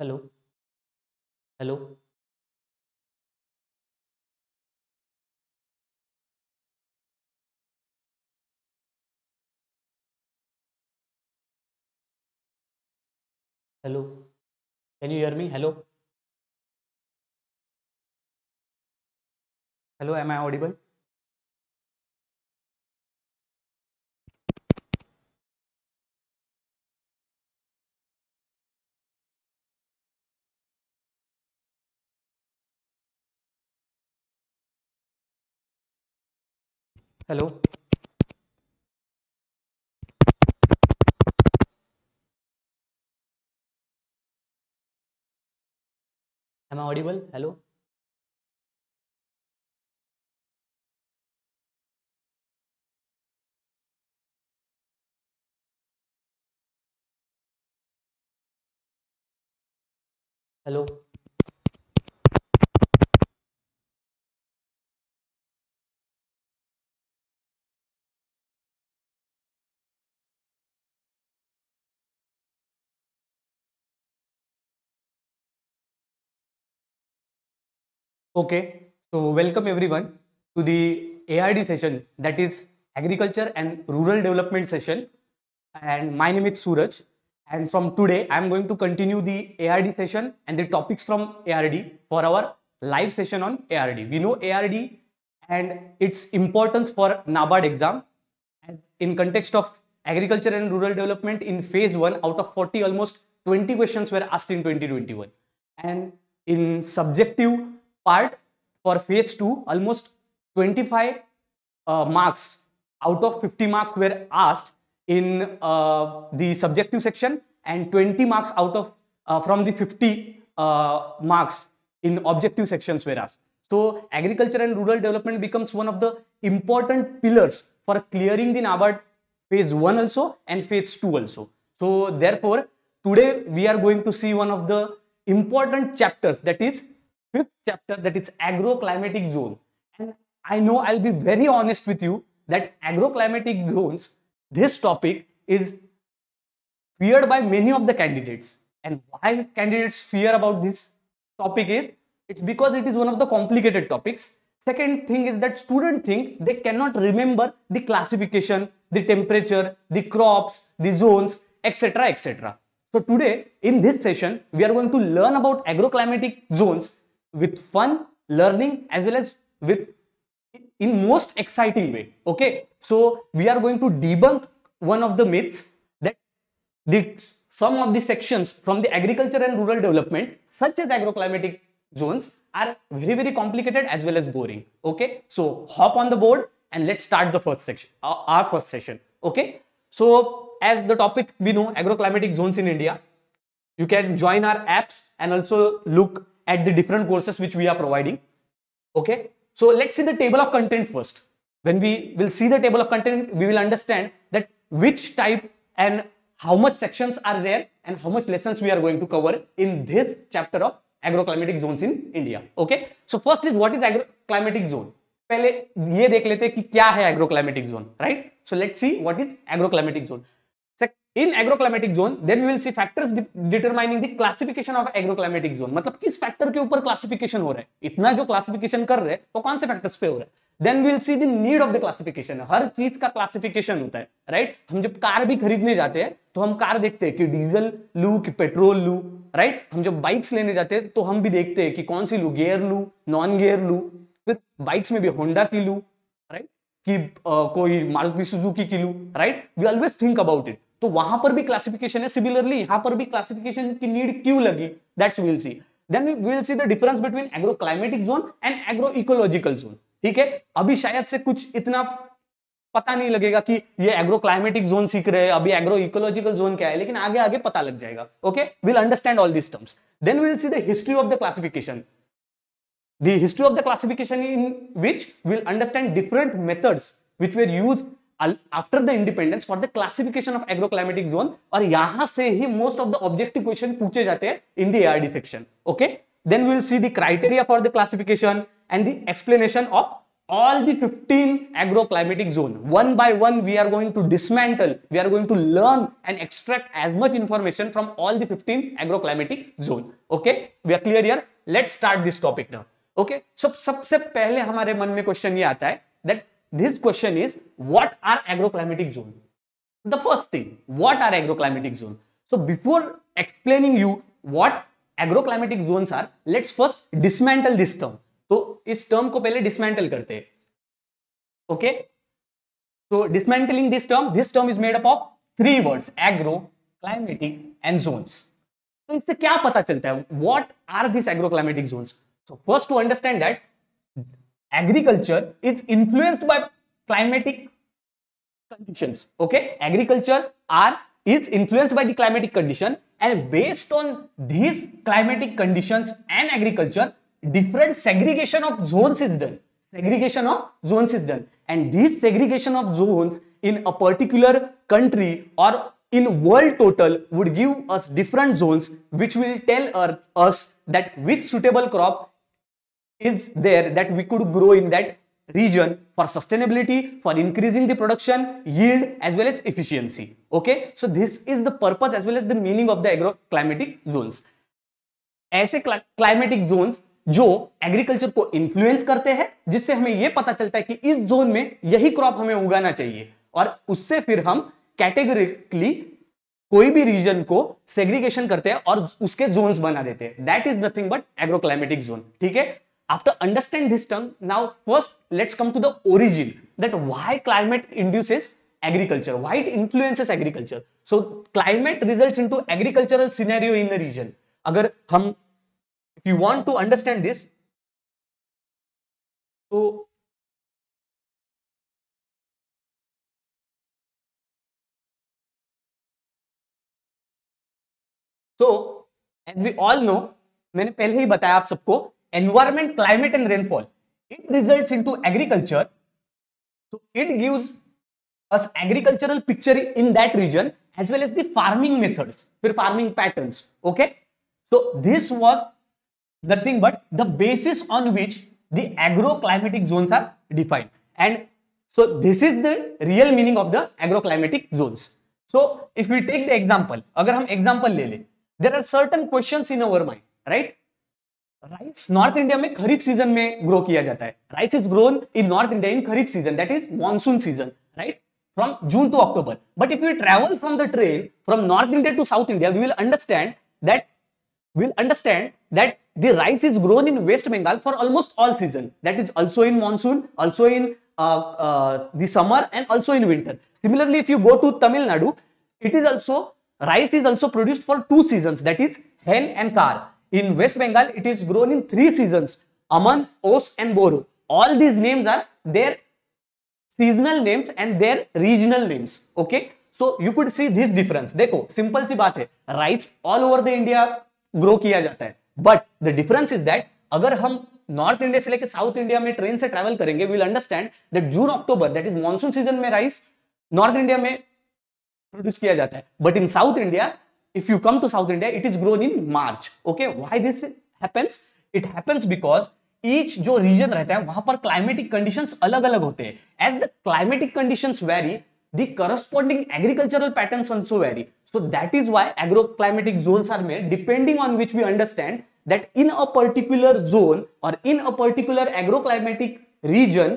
Hello hello hello, can you hear me? Hello hello, am I audible? Hello Am I audible? Hello. Hello. Okay, so welcome everyone to the ARD session, that is Agriculture and Rural Development session, and my name is Suraj, and from today I am going to continue the ARD session and the topics from ARD for our live session on ARD. We know ARD and its importance for NABARD exam in context of Agriculture and Rural Development. In phase 1 out of 40 almost 20 questions were asked in 2021, and in subjective part for phase 2 almost 25 marks out of 50 marks were asked in the subjective section, and 20 marks out of from the 50 marks in objective sections were asked. So agriculture and rural development becomes one of the important pillars for clearing the NABARD phase 1 also and phase 2 also. So therefore today we are going to see one of the important chapters, that is 5th chapter, that is Agro-Climatic Zone. And I know I'll be very honest with you that Agro-Climatic Zones, this topic is feared by many of the candidates. And why candidates fear about this topic is, it's because it is one of the complicated topics. Second thing is that students think they cannot remember the classification, the temperature, the crops, the zones, etc, etc. So today in this session, we are going to learn about Agro-Climatic Zones with fun, learning, as well as with in most exciting way. Okay, so we are going to debunk one of the myths that some of the sections from the agriculture and rural development, such as agroclimatic zones, are very, very complicated as well as boring. Okay, so hop on the board and let's start the first section, our first session. Okay, so as the topic we know, agroclimatic zones in India. You can join our apps and also look at the different courses which we are providing. Okay, so let's see the table of content first. When we will see the table of content, we will understand that which type and how much sections are there and how much lessons we are going to cover in this chapter of agroclimatic zones in India. Okay, so first is, what is agroclimatic zone? पहले ये देख लेते हैं कि क्या है agroclimatic zone, right? So let's see what is agroclimatic zone. In agroclimatic zone, then we will see factors determining the classification of agroclimatic zone. मतलब किस factor के ऊपर classification हो रहा है, इतना जो classification कर रहे हैं वो कौन से factors पे हो रहा है. Then we will see the need of the classification. हर चीज का classification होता है, right? हम जब कार भी खरीदने जाते हैं तो हम कार देखते हैं कि डीजल लू कि पेट्रोल लू, right? हम जब बाइक्स लेने जाते हैं तो हम भी देखते हैं कि कौन सी लू, गियर लू, नॉन गियर लू. फिर बाइक्स में भी होंडा की लू, राइट, कि कोई मारुति सुजुकी की लू, right. We always think about it. तो वहां पर भी क्लासिफिकेशन है. सिमिलरली यहां पर भी क्लासिफिकेशन की नीड क्यों लगी, that's we will see. Then we will see the difference between agroclimatic zone and agro ecological zone. ठीक है, अभी शायद से कुछ इतना पता नहीं लगेगा कि ये एग्रोक्लाइमेटिक जोन सीख रहे हैं, अभी एग्रो इकोलॉजिकल जोन क्या है, लेकिन आगे आगे पता लग जाएगा. Okay, we will understand all this terms. Then we will see the history of the classification. The history of the classification, in which we will understand different methods which were used after the independence for the classification of agroclimatic zone. और यहाँ से ही most of the objective question पूछे जाते हैं in the ARD section. Okay, then we will see the criteria for the classification and the explanation of all the 15 agro-climatic zone. One by one, we are going to dismantle, we are going to learn and extract as much information from all the 15 agro-climatic zone. Okay, we are clear here. Let's start this topic now. Okay, so सबसे पहले हमारे मन में question ये आता है that this question is what are agro-climatic zone? The first thing, what are agro-climatic zone? So before explaining you what agro-climatic zones are, let's first dismantle this term. तो इस टर्म को पहले डिसमेंटल करते हैं. Okay, तो dismantling this term is made up of 3 words, agro, climatic and zones. तो इससे क्या पता चलता है, what are this agro climatic zones? So first to understand that agriculture is influenced by climatic conditions. Okay, agriculture is influenced by the climatic condition, and based on these climatic conditions and agriculture, different segregation of zones is done. Segregation of zones is done, and this segregation of zones in a particular country or in world total would give us different zones, which will tell us that which suitable crop is there that we could grow in that region for sustainability, for increasing the production, yield as well as efficiency. Okay, so this is the purpose as well as the meaning of the agro-climatic zones. ऐसे climatic zones जो agriculture को influence करते हैं, जिससे हमें यह पता चलता है कि इस zone में यही crop हमें उगाना चाहिए, और उससे फिर हम categorically कोई भी region को segregation करते हैं और उसके zones बना देते हैं. That is nothing but agro-climatic zone. ठीक है? After understand this term, now first let's come to the origin, that why climate induces agriculture, why it influences agriculture. So climate results into agricultural scenario in the region. अगर हम, if you want to understand this, so as we all know, मैंने पहले ही बताया आप सबको, environment, climate and rainfall, it results into agriculture, so it gives us agricultural picture in that region as well as the farming methods, their farming patterns. Okay, so this was nothing but the basis on which the agro-climatic zones are defined, and so this is the real meaning of the agro-climatic zones. So if we take the example, अगर हम example ले ले, there are certain questions in our mind, right? Rice north India में kharif season में grow किया जाता है. Rice is grown in north India in kharif season, that is monsoon season, right, from June to October. But if you travel from the train from north India to south India, we will understand that the rice is grown in West Bengal for almost all season, that is also in monsoon, also in the summer and also in winter. Similarly if you go to Tamil Nadu, it is also, rice is also produced for 2 seasons, that is हेन and kar. In West Bengal, it is grown in 3 seasons: Aman, Os, and Boro. All these names are their seasonal names and their regional names. Okay, so you could see this difference. देखो, simple सी बात है. Rice all over the India grow किया जाता है. But the difference is that अगर हम North India से लेके South India में train से travel करेंगे, we will understand that June October, that is monsoon season में rice North India में produce किया जाता है. But in South India, if you come to South India, it is grown in March. Okay, why this happens? It happens because each जो region रहता है वहाँ पर climatic conditions अलग-अलग होते हैं. As the climatic conditions vary, the corresponding agricultural patterns also vary. So that is why agro-climatic zones are made, depending on which we understand that in a particular zone or in a particular agro-climatic region,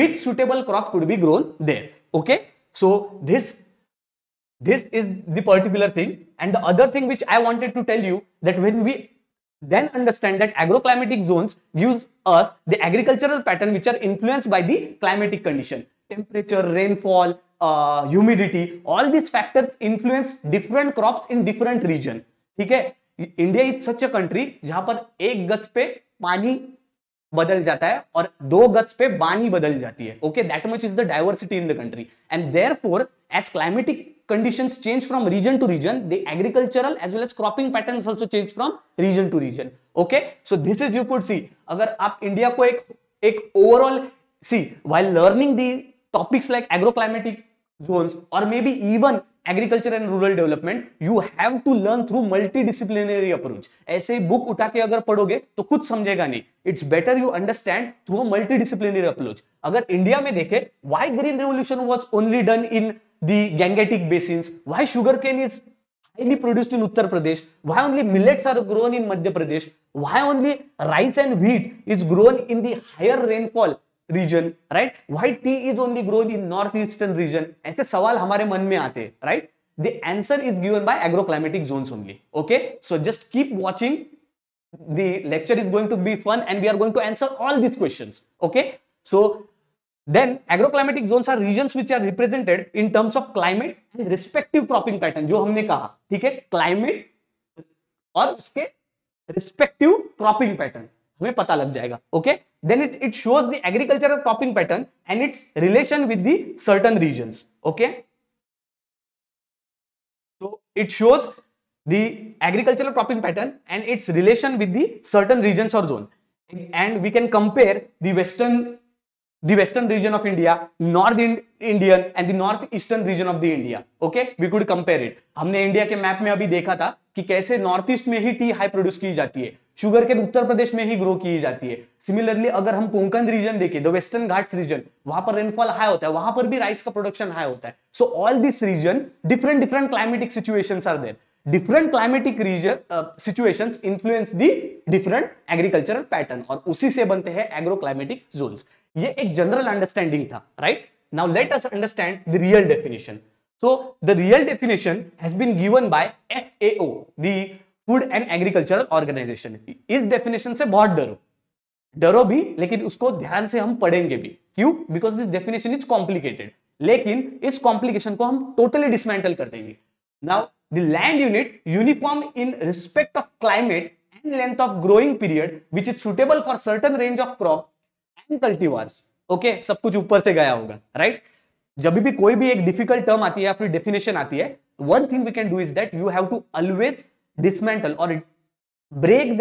which suitable crop could be grown there. Okay, so this is the particular thing. And the other thing which I wanted to tell you, that when we then understand that agro-climatic zones gives us the agricultural pattern which are influenced by the climatic condition, temperature, rainfall, humidity, all these factors influence different crops in different region. ठीक है? India is such a country जहाँ पर 1 गज पे पानी बदल जाता है और 2 गज पे पानी बदल जाती है. Okay, that much is the diversity in the country, and therefore as climatic conditions change from region to region, the agricultural as well as cropping patterns also change from region to region. Okay, so this is, you could see, अगर आप India को एक overall see while learning the topics like agro-climatic zones or maybe even agriculture and rural development, you have to learn through multidisciplinary approach. ऐसे ही book उठा के अगर पढ़ोगे तो कुछ समझेगा नहीं। It's better you understand through multidisciplinary approach. अगर इंडिया में देखे, why green revolution was only done in the Gangetic basins, why sugar cane is highly produced in Uttar Pradesh, why only millets are grown in Madhya Pradesh, why only rice and wheat is grown in the higher rainfall region, right, why tea is only grown in north eastern region. ऐसे सवाल हमारे मन में आते हैं, right. The answer is given by agroclimatic zones only. Okay, so just keep watching, the lecture is going to be fun and we are going to answer all these questions. Okay, so then agroclimatic zones are regions which are represented in terms of climate and respective cropping pattern. जो हमने कहा, ठीक है, climate और उसके respective cropping pattern हमें पता लग जाएगा। Okay, then it shows the agricultural cropping pattern and its relation with the certain regions. Okay, so it shows the agricultural cropping pattern and its relation with the certain regions और zone, and we can compare the western region of India, north Indian and the northeastern region of the India. okay, we could compare it. हमने India के map में अभी देखा था कि कैसे north east में ही टी हाई प्रोड्यूस की जाती है, शुगर के उत्तर प्रदेश में ही ग्रो की जाती है। सिमिलरली अगर हम कोंकण रीजन देखें, द वेस्टर्न घाट्स रीजन, वहां पर रेनफॉल हाई होता है, वहां पर भी राइस का प्रोडक्शन हाई होता है। So all this region, different climatic situations are there, different climatic region situations influence the different agricultural pattern, और उसी से बनते हैं एग्रो क्लाइमेटिक जोन्स। ये एक जनरल अंडरस्टैंडिंग था, right. Now let us understand the real definition. So the real definition has been given by FAO, the food and agricultural organization. इस definition से बहुत डरो भी, लेकिन उसको ध्यान से हम पढ़ेंगे भी। क्यों? Because this definition is complicated, लेकिन इस कॉम्प्लिकेशन को हम टोटली डिसमेंटल कर देंगे। Now the land unit uniform in respect of climate and length of growing period which is suitable for certain range of crop cultivars. Okay, सब कुछ ऊपर से गया होगा, राइट। जब भी कोई भी एक डिफिकल्ट टर्म आती है या फिर डेफिनेशन आती है, one thing we can do is that you have to always dismantle और break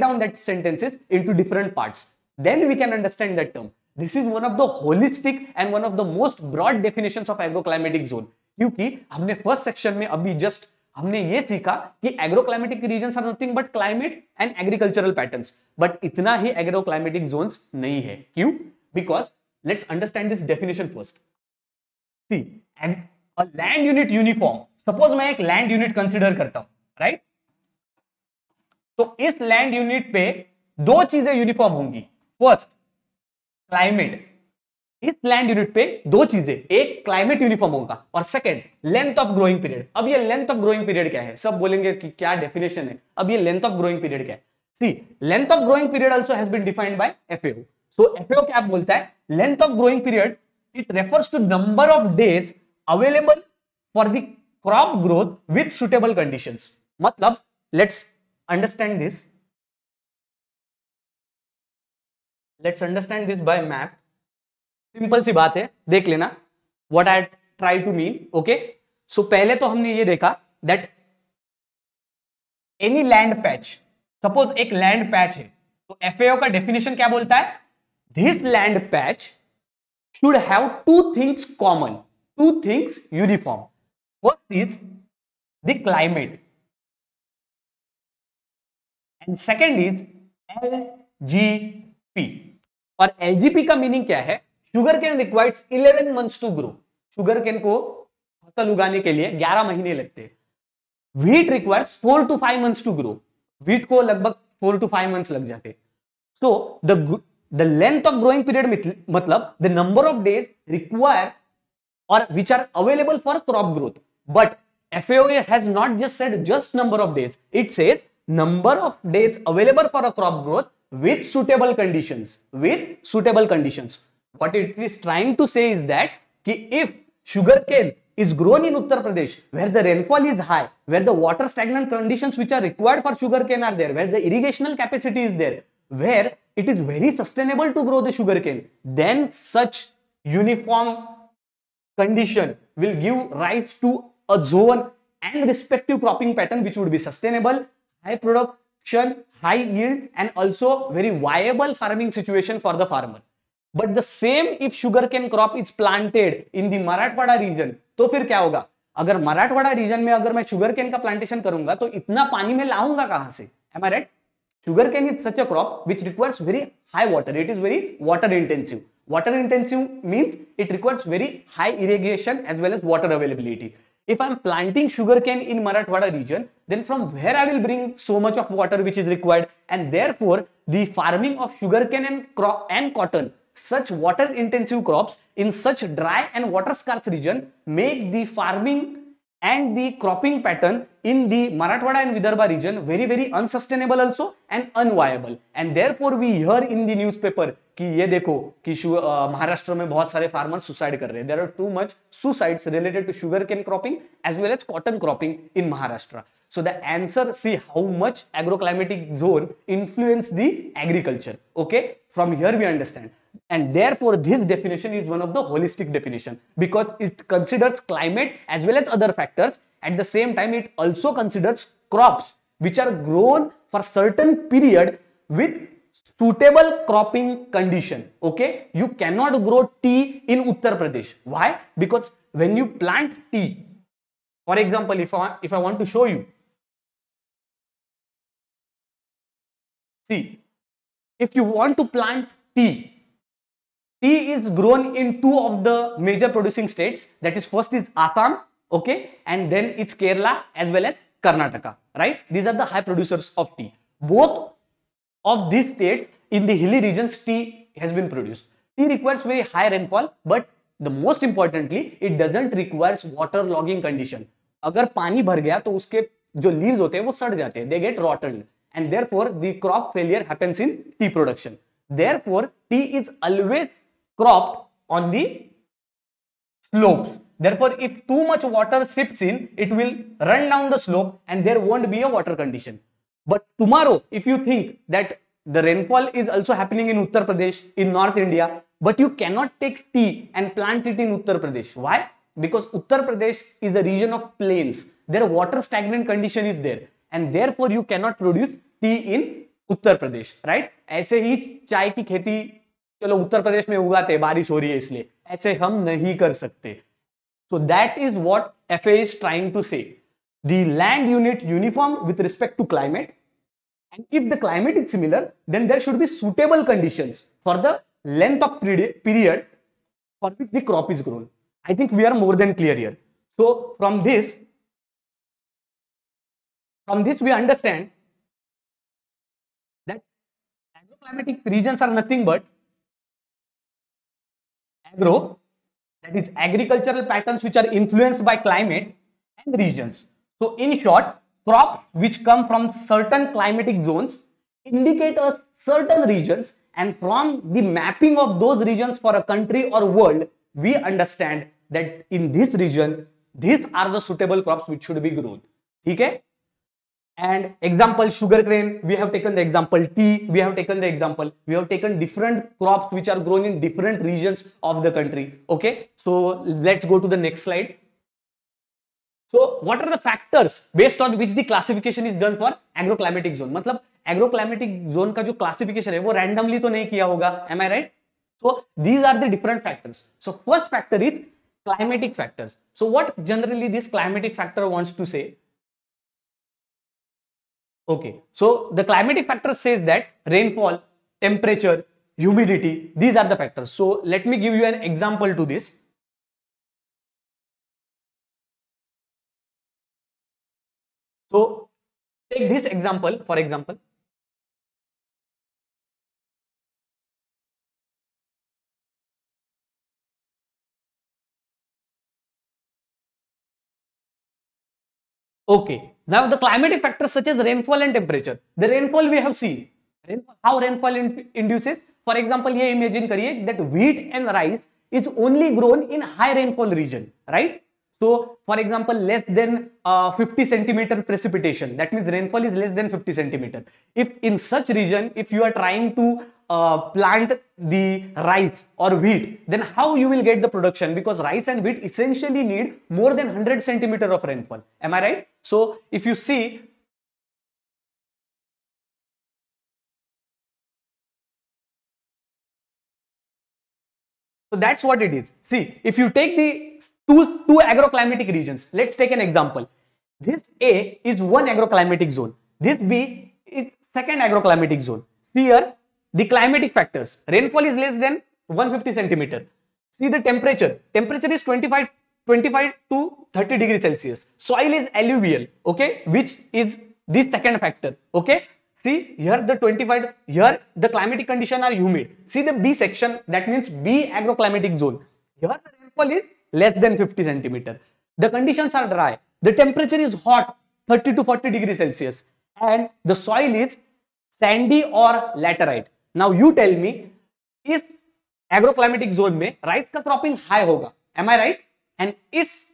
down that sentences into different parts, then we can understand that term. This is one of the holistic and one of the most broad definitions of agroclimatic zone, क्योंकि हमने first section में अभी just हमने ये सीखा कि agroclimatic regions are nothing but climate and agricultural patterns, but इतना ही एग्रोक्लाइमेटिक जोन्स नहीं है। क्यों? Because let's understand this definition first. See, a land unit uniform, suppose मैं एक लैंड यूनिट कंसीडर करता हूं, राइट, तो इस लैंड यूनिट पे दो चीजें यूनिफॉर्म होंगी। First, climate. इस लैंड यूनिट पे दो चीजें, एक क्लाइमेट यूनिफॉर्म होगा और second length of growing period. अब ये लेंथ ऑफ ग्रोइंग पीरियड क्या है? सब बोलेंगे कि क्या डेफिनेशन है। अब ये लेंथ ऑफ ग्रोइंग पीरियड क्या है? See, length of growing period also has been defined by FAO। So FAO क्या बोलता है? Length of growing period it refers to number of days available for the crop growth with suitable conditions. मतलब let's understand this by map. Simple सी बात है, देख लेना what I try to mean. Okay, so पहले तो हमने ये देखा that any land patch, suppose एक लैंड पैच है, तो FAO का डेफिनेशन क्या बोलता है? This land patch should have two things common, two things uniform. First is the climate and second is LGP। और LGP का मीनिंग क्या है? Sugar cane requires 11 months to grow. Sugar cane को फसल उगाने के लिए 11 महीने लगते हैं। Wheat requires 4 to 5 months to grow. Wheat को लगभग 4 to 5 मंथ्स लग जाते। So the length of growing period मतलब the number of days require और which are available for crop growth. But FAO has not just said just number of days, it says number of days available for a crop growth with suitable conditions, with suitable conditions. What it is trying to say is that if sugarcane is grown in Uttar Pradesh, where the rainfall is high, where the water stagnant conditions which are required for sugarcane are there, where the irrigational capacity is there, where it is very sustainable to grow the sugarcane, then such uniform condition will give rise to a zone and respective cropping pattern which would be sustainable, high production, high yield, and also very viable farming situation for the farmer. But the same if sugar cane crop is planted in the Marathwada region, तो फिर क्या होगा? अगर Marathwada reason में अगर मैं sugar cane का plantation करूंगा तो इतना पानी में लाऊंगा कहां से? Am I right? Sugar cane is such a crop which requires very high water, it is very water intensive. Water intensive means it requires very high irrigation as well as water availability. If I am planting sugarcane in Marathwada region, then from where I will bring so much of water which is required, and therefore the farming of sugarcane and cotton, such water intensive crops in such dry and water scarce region, make the farming and the cropping pattern in the Marathwada and Vidarbha region very unsustainable also and unviable. And therefore we hear in the newspaper कि ये देखो कि महाराष्ट्र में बहुत सारे farmers suicide कर रहे हैं. There are too much suicides related to sugar cane cropping as well as cotton cropping in Maharashtra. So the answer, see how much agroclimatic zone influence the agriculture. Okay, from here we understand, and therefore this definition is one of the holistic definition because it considers climate as well as other factors. At the same time it also considers crops which are grown for certain period with suitable cropping condition. Okay, you cannot grow tea in Uttar Pradesh. Why? Because when you plant tea, for example, if I want to show you, see, if you want to plant tea is grown in two of the major producing states, that is first is Assam, okay, and then it's Kerala as well as Karnataka, right? These are the high producers of tea. Both of these states, in the hilly regions, tea has been produced. Tea requires very high rainfall, but the most importantly, it doesn't requires water logging condition. अगर पानी भर गया तो उसके जो leaves होते हैं वो सड़ जाते हैं. They get rotted, and therefore the crop failure happens in tea production. Therefore, tea is always cropped on the slopes. Therefore, if too much water seeps in, it will run down the slope, and there won't be a water condition. But tomorrow, if you think that the rainfall is also happening in Uttar Pradesh, in North India, but you cannot take tea and plant it in Uttar Pradesh. Why? Because Uttar Pradesh is a region of plains. Their water stagnant condition is there, and therefore you cannot produce tea in Uttar Pradesh, right? ऐसे ही चाय की खेती चलो उत्तर प्रदेश में उगाते हैं, बारिश हो रही है इसलिए, ऐसे हम नहीं कर सकते. So that is what FAO is trying to say. The land unit uniform with respect to climate, and if the climate is similar, then there should be suitable conditions for the length of period for which the crop is grown. I think we are more than clear here. So from this we understand that agroclimatic regions are nothing but agro, that is agricultural patterns which are influenced by climate and regions. So in short, crops which come from certain climatic zones indicate a certain regions, and from the mapping of those regions for a country or world, we understand that in this region, these are the suitable crops which should be grown. Okay? And example sugarcane, we have taken the example tea, we have taken the example, we have taken different crops which are grown in different regions of the country. Okay? So let's go to the next slide. So what are the factors based on which the classification is done for agroclimatic zone? मतलब agroclimatic zone का जो classification है वो randomly तो नहीं किया होगा, am I right? So these are the different factors. So first factor is climatic factors. So what generally this climatic factor wants to say? Okay, so the climatic factor says that rainfall, temperature, humidity, these are the factors. So let me give you an example to this. So take this example, for example. Okay, now the climatic factors such as rainfall and temperature. The rainfall we have seen. How rainfall induces? For example, ये imagine करिए that wheat and rice is only grown in high rainfall region, right? So, for example, less than 50 centimeter precipitation. That means rainfall is less than 50 centimeter. If in such region, if you are trying to plant the rice or wheat, then how you will get the production? Because rice and wheat essentially need more than 100 centimeter of rainfall. Am I right? So, if you see, So that's what it is. See, if you take the two agroclimatic regions, let's take an example. This A is one agroclimatic zone. This B is second agroclimatic zone. See here, the climatic factors. Rainfall is less than 150 centimeter. See the temperature. Temperature is 25 to 30 degrees Celsius. Soil is alluvial, okay, which is the second factor, okay. See here the 25, here the climatic condition are humid. See the B section, that means B agroclimatic zone. Here the rainfall is less than 50 centimeter. The conditions are dry. The temperature is hot, 30 to 40 degrees Celsius, and the soil is sandy or laterite. Now you tell me, is agroclimatic zone में rice का cropping high होगा? Am I right? And is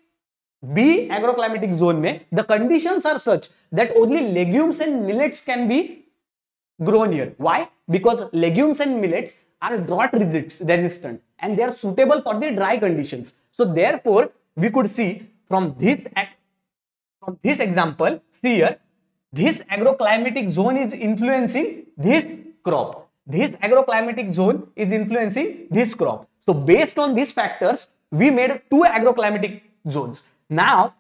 B agroclimatic zone में the conditions are such that only legumes and millets can be grown here. Why? Because legumes and millets are drought resistant and they are suitable for the dry conditions. So therefore, we could see from this example, see here, this agroclimatic zone is influencing this crop. This agroclimatic zone is influencing this crop. So based on these factors, we made two agroclimatic zones. Now,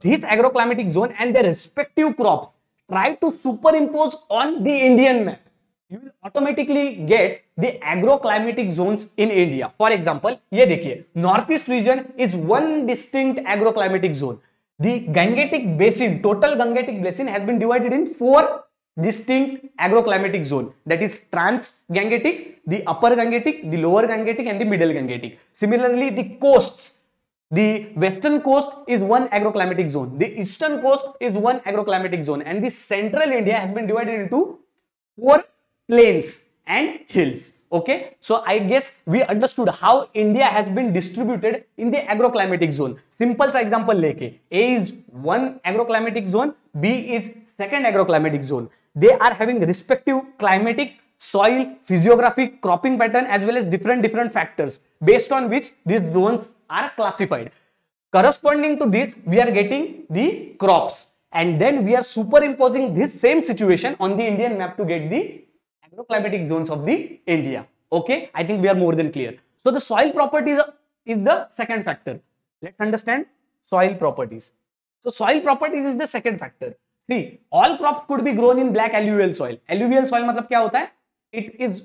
this agroclimatic zone and their respective crops, try to superimpose on the Indian map. You will automatically get the agroclimatic zones in India. For example, ये देखिए, northeast region is one distinct agroclimatic zone. The Gangetic Basin, total Gangetic Basin has been divided in four distinct agroclimatic zone, that is Trans-Gangetic, the Upper Gangetic, the Lower Gangetic and the Middle Gangetic. Similarly, the coasts. The western coast is one agroclimatic zone, the eastern coast is one agroclimatic zone, and the central India has been divided into four plains and hills. Okay, so I guess we understood how India has been distributed in the agroclimatic zone. Simple sa example leke, A is one agroclimatic zone, B is second agroclimatic zone. They are having respective climatic, soil, physiographic, cropping pattern as well as different factors based on which these zones are classified. Corresponding to this, we are getting the crops and then we are superimposing this same situation on the Indian map to get the agroclimatic zones of the India. Okay, I think we are more than clear. So the soil properties is the second factor. Let's understand soil properties. So soil properties is the second factor. See, all crops could be grown in black alluvial soil. Alluvial soil मतलब क्या होता है? It is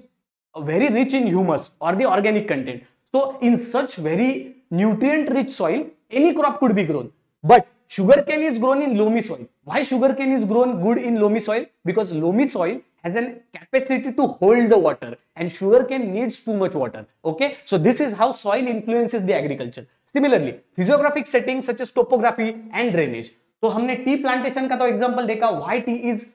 very rich in humus or the organic content. So in such very nutrient rich soil, any crop could be grown. But sugarcane is grown in loamy soil. Why sugarcane is grown good in loamy soil? Because loamy soil has a capacity to hold the water and sugarcane needs too much water. Okay, so this is how soil influences the agriculture. Similarly, physiographic settings such as topography and drainage. तो हमने tea plantation का तो example देखा, why tea is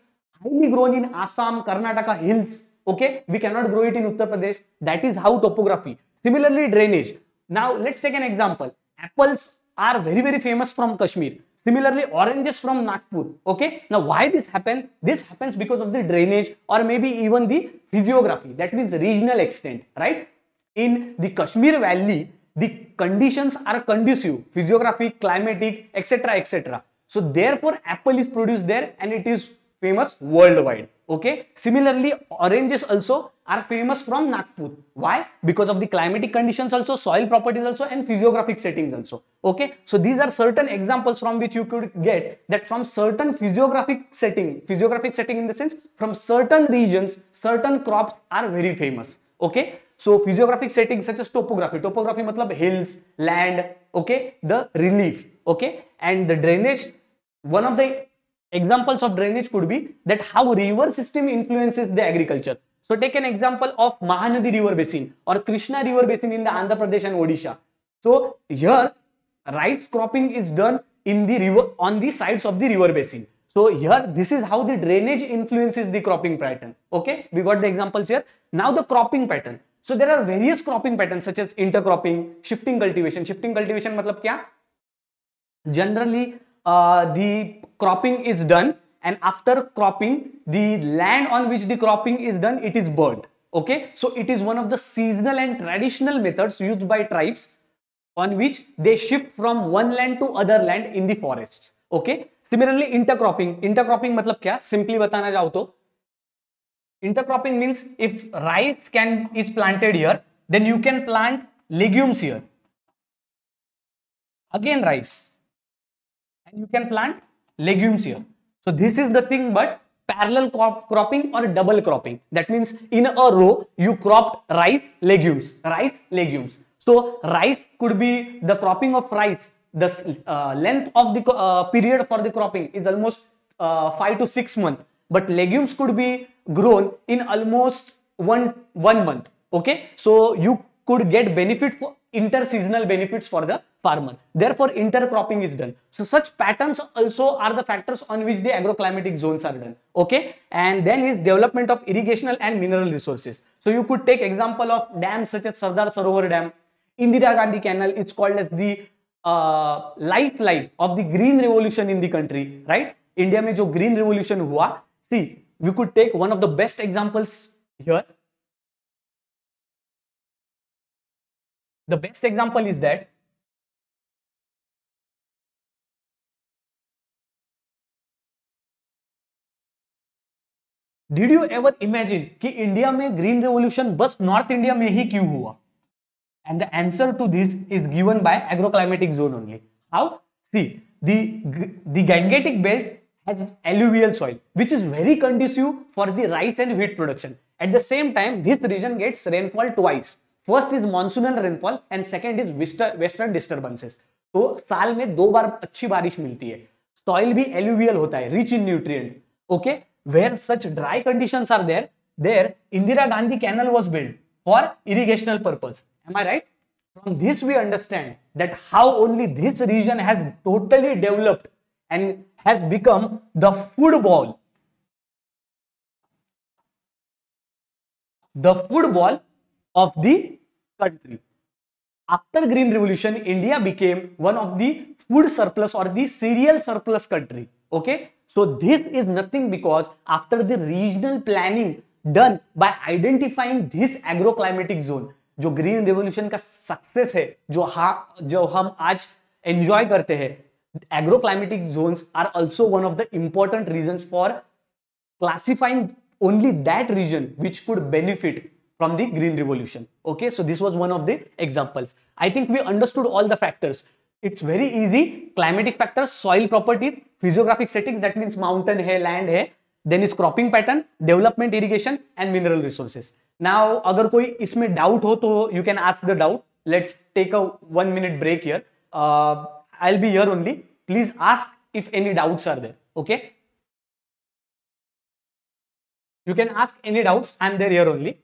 highly grown in Assam, Karnataka hills, okay, we can not grow it in Uttar Pradesh, that is how topography. Similarly drainage. Now let's take an example. Apples are very famous from Kashmir. Similarly, oranges from Nagpur. Okay. Now, why this happen? This happens because of the drainage or maybe even the physiography. That means regional extent, right? In the Kashmir Valley, the conditions are conducive, physiographic, climatic, etc., etc. So therefore, apple is produced there and it is famous worldwide. Okay. Similarly, oranges also are famous from Nagpur. Why? Because of the climatic conditions also, soil properties also, and physiographic settings also. Okay. So these are certain examples from which you could get that from certain physiographic setting in the sense from certain regions, certain crops are very famous. Okay. So physiographic settings such as topography. Topography मतलब hills, land. Okay. The relief. Okay. And the drainage, one of the examples of drainage could be that how river system influences the agriculture. So take an example of Mahanadi river basin or Krishna river basin in the Andhra Pradesh and Odisha. So here rice cropping is done in the river, on the sides of the river basin. So here this is how the drainage influences the cropping pattern. Okay, we got the examples here. Now the cropping pattern. So there are various cropping patterns such as intercropping, shifting cultivation. Shifting cultivation मतलब क्या? Generally the cropping is done and after cropping the land on which the cropping is done, it is burnt. Okay, so it is one of the seasonal and traditional methods used by tribes on which they shift from one land to other land in the forests. Okay, similarly intercropping. Intercropping मतलब क्या? Simply बताना चाहो तो intercropping means if rice is planted here, then you can plant legumes here. Again rice. And you can plant legumes here. So this is the thing, but parallel cropping or double cropping. That means in a row you cropped rice, legumes, rice, legumes. So rice could be the cropping of rice. The length of the period for the cropping is almost 5 to 6 months. But legumes could be grown in almost one month. Okay, so you could get benefit for interseasonal benefits for the farmer. Therefore, intercropping is done. So such patterns also are the factors on which the agroclimatic zones are done. Okay, and then is development of irrigational and mineral resources. So you could take example of dams such as Sardar Sarovar Dam, Indira Gandhi Canal. It's called as the lifeline of the green revolution in the country, right? India में जो green revolution हुआ, see, we could take one of the best examples here. The best example is that did you ever imagine कि India में green revolution बस north India में ही क्यों हुआ? And the answer to this is given by agroclimatic zone only. How? See, the Gangetic belt has alluvial soil, which is very conducive for the rice and wheat production. At the same time, this region gets rainfall twice. First is monsoonal rainfall and second is western disturbances. So, साल में 2 बार अच्छी बारिश मिलती है. Soil भी alluvial होता है, rich in nutrient. Okay, where such dry conditions are there, Indira Gandhi Canal was built for irrigational purpose. Am I right? From this we understand that how only this region has totally developed and has become the food ball. The food ball of the country. After Green Revolution, India became one of the food surplus or the cereal surplus country. Okay. So this is nothing because after the regional planning done by identifying this agroclimatic zone, जो green revolution का success है, जो हम आज enjoy करते हैं, agroclimatic zones are also one of the important reasons for classifying only that region which could benefit from the green revolution. Okay, so this was one of the examples. I think we understood all the factors. It's very easy. Climatic factors, soil properties, physiographic settings, that means mountain है, land है, then is cropping pattern, development, irrigation and mineral resources. Now, अगर कोई इसमें doubt हो तो you can ask the doubt. Let's take a 1 minute break here. I will be here only. Please ask if any doubts are there. Okay, you can ask any doubts. I am there here only.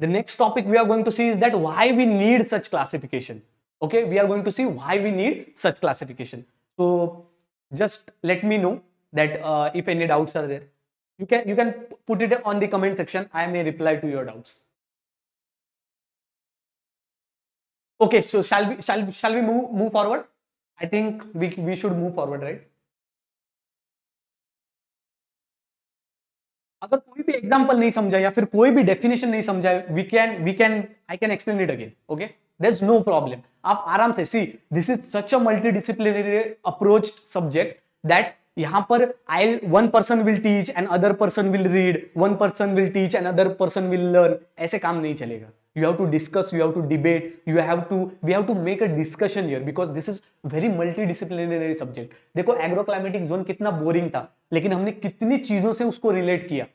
The next topic we are going to see is that why we need such classification. Okay, we are going to see why we need such classification. So just let me know that if any doubts are there. You can put it on the comment section. I may reply to your doubts. Okay, so shall we move forward? I think we should move forward, right? अगर कोई भी example नहीं समझा या फिर कोई भी definition नहीं समझा, I can explain it again. Okay, there's no problem. आप आराम से. See, this is such a multidisciplinary approach subject that यहाँ पर one person will teach and other person will read, one person will teach and other person will learn. ऐसे काम नहीं चलेगा. You have to discuss, you have to debate, we have to make a discussion here because this is very multidisciplinary subject. देखो agroclimatic zone कितना boring था, लेकिन हमने कितनी चीजों से उसको relate किया,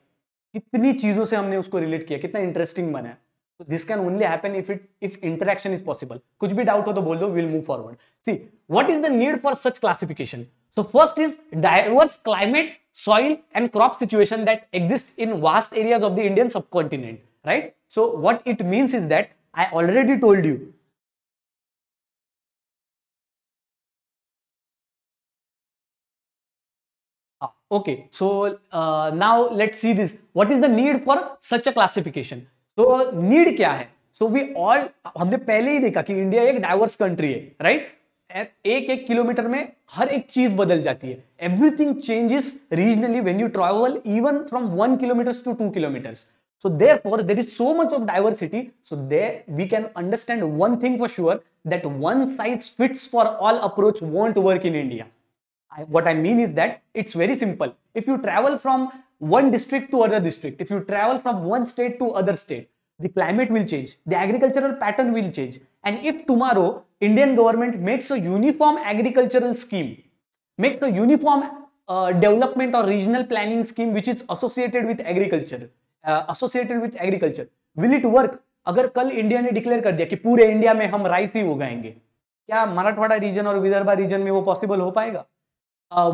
कितना interesting बना है. So this can only happen if interaction is possible. कुछ भी doubt हो तो बोल दो, we'll move forward. See, what is the need for such classification? So first is diverse climate, soil and crop situation that exist in vast areas of the Indian subcontinent, right? So what it means is that I already told you okay. So now let's see this. What is the need for such a classification? So need क्या है? So हमने पहले ही देखा कि India एक diverse country है, right? एक kilometre में हर एक चीज बदल जाती है. Everything changes regionally when you travel even from 1 kilometre to 2 kilometre. So therefore there is so much of diversity. So there we can understand one thing for sure that one size fits for all approach won't work in India. What I mean is that it's very simple. If you travel from one district to other district, if you travel from one state to other state, the climate will change, the agricultural pattern will change. And if tomorrow Indian government makes a uniform agricultural scheme, makes a uniform development or regional planning scheme which is associated with agriculture, will it work? अगर कल India ने declare कर दिया कि पूरे India में हम rice ही उगाएंगे, क्या मराठवाड़ा रीजन और विदर्भ रीजन में वो पॉसिबल हो पाएगा?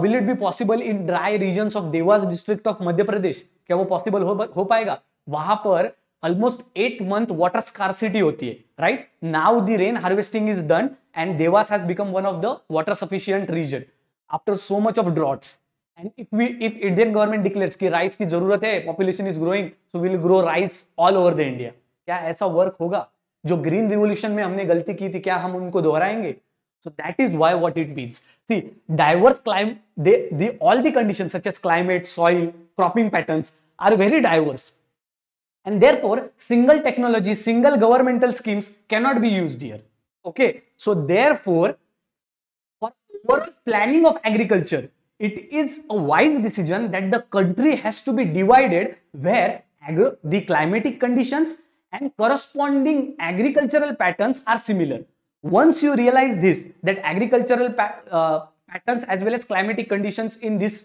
Will it be possible in dry regions of Dewas district of Madhya Pradesh? क्या वो पॉसिबल हो पाएगा? वहां पर ऑलमोस्ट 8 मंथ वाटर स्कार्सिटी होती है, right? Now the rain harvesting is done and Dewas has become one of the water sufficient region after so much of droughts. And if Indian government declares कि rice की जरूरत है, population is growing, so we'll grow rice all over the India. क्या ऐसा work होगा? जो green revolution में हमने गलती की थी, क्या हम उनको दोहराएंगे? So that is why what it means. See, diverse climate, all the conditions such as climate, soil, cropping patterns are very diverse, and therefore single technology, single governmental schemes cannot be used here. Okay, so therefore for overall planning of agriculture, it is a wise decision that the country has to be divided where the climatic conditions and corresponding agricultural patterns are similar. Once you realize this, that agricultural patterns as well as climatic conditions in this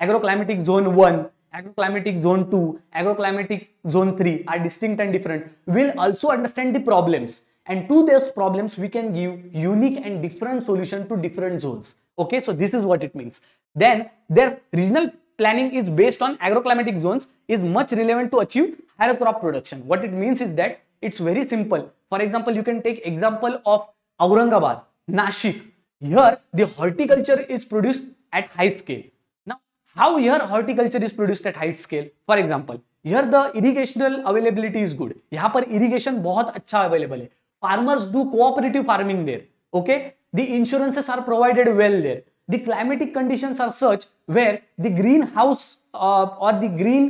agro-climatic zone 1, agro-climatic zone 2, agro-climatic zone 3 are distinct and different, we'll also understand the problems. And to those problems, we can give unique and different solution to different zones. Okay, so this is what it means. Then their regional planning is based on agro-climatic zones is much relevant to achieve higher crop production. What it means is that it's very simple. For example, you can take example of Aurangabad, Nashik. Here the horticulture is produced at high scale. Now, how here horticulture is produced at high scale? For example, here the irrigational availability is good. यहाँ पर irrigation बहुत अच्छा available है. Farmers do cooperative farming there. Okay. The insurances are provided well there. The climatic conditions are such where the greenhouse or the green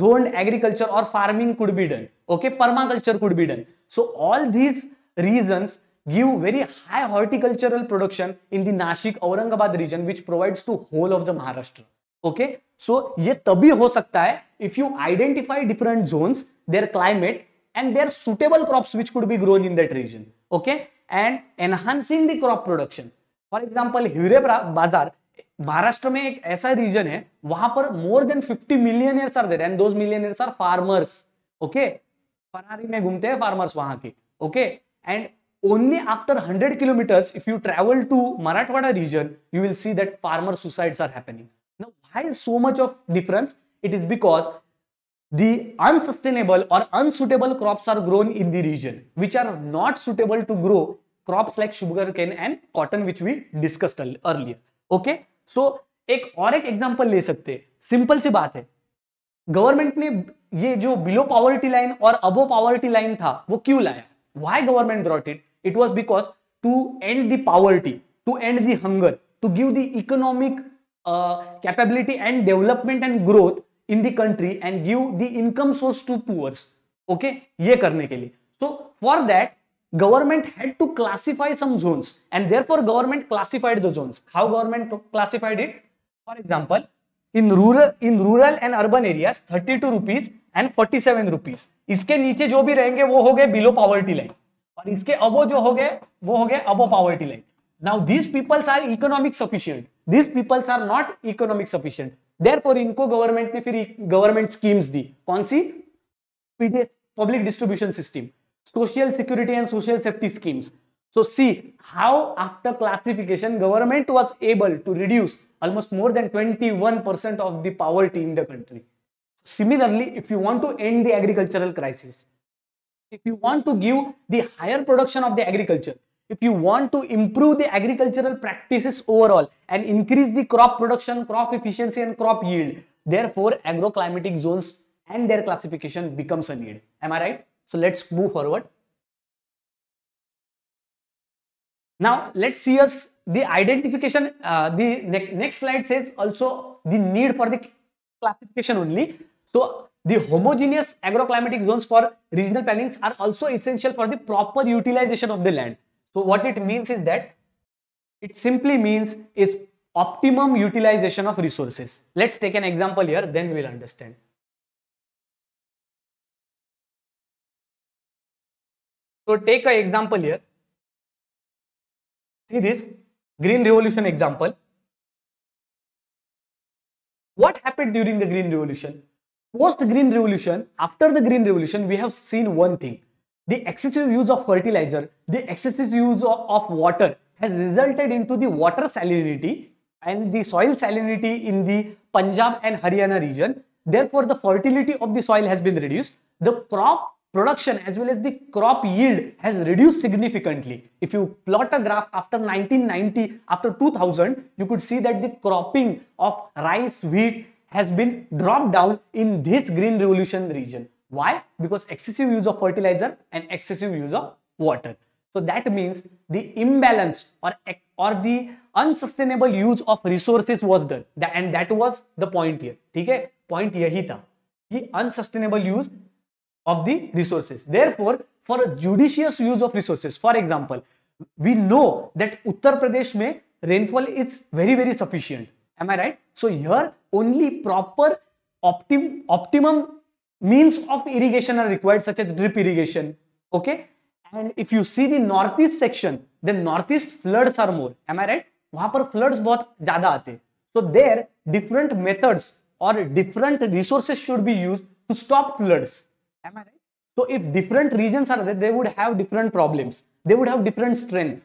zoned agriculture or farming could be done. Okay, permaculture could be done. So all these reasons give very high horticultural production in the Nashik, Aurangabad region, which provides to whole of the Maharashtra. Okay, so ये तभी हो सकता है if you identify different zones, their climate and their suitable crops which could be grown in that region. Okay. And enhancing the crop production. For example, हिरे बाजार महाराष्ट्र में एक ऐसा region है, वहां पर more than 50 millionaires are there and those millionaires are farmers. Okay, Ferrari में घूमते हैं farmers वहां के. Okay, and only after 100 kilometers if you travel to Marathwada region, you will see that farmer suicides are happening. Now, why so much of difference? It is because the unsustainable or unsuitable crops are grown in the region, which are not suitable to grow crops like sugarcane and cotton, which we discussed earlier. Okay, so एक और एक example ले सकते हैं. Simple सी बात है. Government ने ये जो below poverty line और above poverty line था, वो क्यों लाया? Why government brought it? It was because to end the poverty, to end the hunger, to give the economic capability and development and growth in the country and give the income source to poor. Okay, ये करने के लिए. So for that, government had to classify some zones and therefore government classified the zones. How government classified it? For example, in rural and urban areas, 32 rupees and 47 rupees. इसके नीचे जो भी रहेंगे वो हो गए below poverty line और इसके above जो हो गए वो हो गए above poverty line. Now these peoples are economic sufficient. These peoples are not economic sufficient. Therefore, इनको गवर्नमेंट ने फिर गवर्नमेंट स्कीम्स दी. कौन सी? PDS, public distribution system, social security and social safety schemes. So see how after classification government was able to reduce almost more than 21% of the poverty in the country. Similarly, if you want to end the agricultural crisis, if you want to give the higher production of the agriculture, if you want to improve the agricultural practices overall and increase the crop production, crop efficiency and crop yield, therefore agro-climatic zones and their classification becomes a need. Am I right? So let's move forward. Now let's see us the identification. The next slide says also the need for the classification only. So the homogeneous agro-climatic zones for regional plannings are also essential for the proper utilization of the land. So what it means is that it simply means it's optimum utilization of resources. Let's take an example here, then we'll understand. So take an example here. See this Green Revolution example. What happened during the Green Revolution? Post Green Revolution, after the Green Revolution, we have seen one thing. The excessive use of fertilizer, the excessive use of water has resulted into the water salinity and the soil salinity in the Punjab and Haryana region. Therefore, the fertility of the soil has been reduced. The crop production as well as the crop yield has reduced significantly. If you plot a graph after 1990, after 2000, you could see that the cropping of rice, wheat has been dropped down in this Green Revolution region. Why? Because excessive use of fertilizer and excessive use of water. So that means the imbalance or the unsustainable use of resources was done. And that was the point here. Okay? Point yahi tha. The unsustainable use of the resources. Therefore, for a judicious use of resources, for example, we know that Uttar Pradesh mein rainfall is very, very sufficient. Am I right? So here only proper optimum means of irrigation are required, such as drip irrigation. Okay. And if you see the northeast section, then northeast floods are more. Am I right? वहाँ पर floods बहुत ज़्यादा आते हैं. So there different methods or different resources should be used to stop floods. Am I right? So if different regions are there, they would have different problems. They would have different strengths.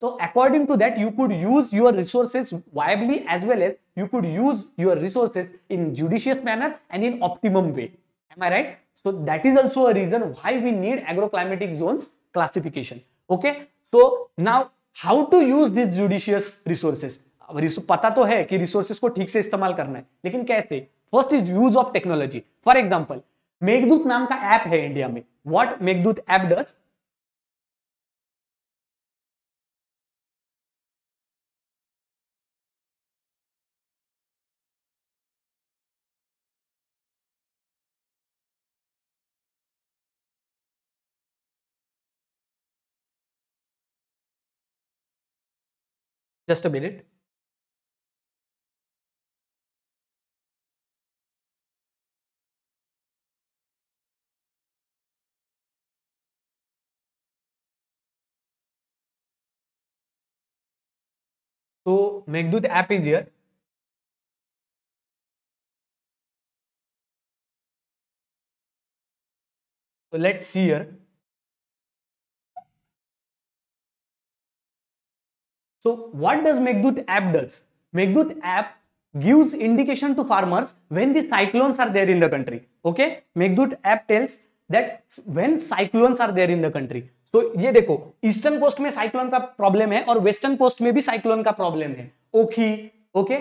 So according to that, you could use your resources wisely as well as you could use your resources in judicious manner and in optimum way. Am I right? So that is also a reason why we need agro-climatic zones classification. Okay. So now how to use these judicious resources? पता तो है कि resources को ठीक से इस्तेमाल करना है, लेकिन कैसे? First is use of technology. For example, Meghdoot नाम का ऐप है इंडिया में. What Meghdoot app does? Just a minute. So Meghdoot app is here. So let's see here. So what does Meghdoot app does? Meghdoot app gives indication to farmers when the cyclones are there in the country. Okay, Meghdoot app tells that when cyclones are there in the country. तो ये देखो, eastern coast में cyclone का problem है और western coast में भी cyclone का प्रॉब्लम है. Ockhi, okay,